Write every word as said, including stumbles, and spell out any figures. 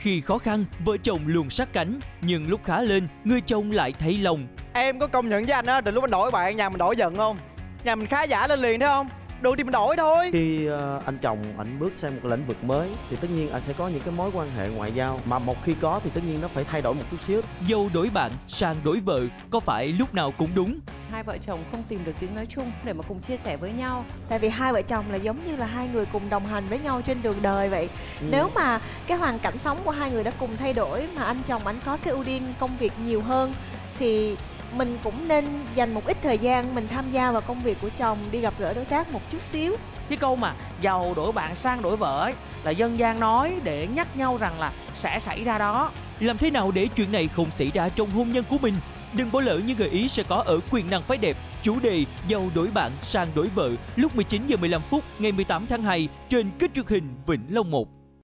Khi khó khăn, vợ chồng luôn sát cánh, nhưng lúc khá lên, người chồng lại thấy lòng. Em có công nhận với anh á, từ lúc anh đổi bạn, nhà mình đổi giận không? Nhà mình khá giả lên liền, thấy không? Được thì mình đổi thôi. Khi uh, anh chồng ảnh bước sang một lĩnh vực mới thì tất nhiên anh sẽ có những cái mối quan hệ ngoại giao, mà một khi có thì tất nhiên nó phải thay đổi một chút xíu. Dâu đổi bạn sang đổi vợ có phải lúc nào cũng đúng? Hai vợ chồng không tìm được tiếng nói chung để mà cùng chia sẻ với nhau. Tại vì hai vợ chồng là giống như là hai người cùng đồng hành với nhau trên đường đời vậy. Ừ. Nếu mà cái hoàn cảnh sống của hai người đã cùng thay đổi, mà anh chồng ảnh có cái ưu tiên công việc nhiều hơn, thì mình cũng nên dành một ít thời gian mình tham gia vào công việc của chồng, đi gặp gỡ đối tác một chút xíu. Cái câu mà giàu đổi bạn sang đổi vợ ấy, là dân gian nói để nhắc nhau rằng là sẽ xảy ra đó. Làm thế nào để chuyện này không xảy ra trong hôn nhân của mình? Đừng bỏ lỡ những gợi ý sẽ có ở Quyền Năng Phái Đẹp, chủ đề giàu đổi bạn sang đổi vợ lúc mười chín giờ mười lăm phút ngày mười tám tháng hai trên kênh truyền hình Vĩnh Long một.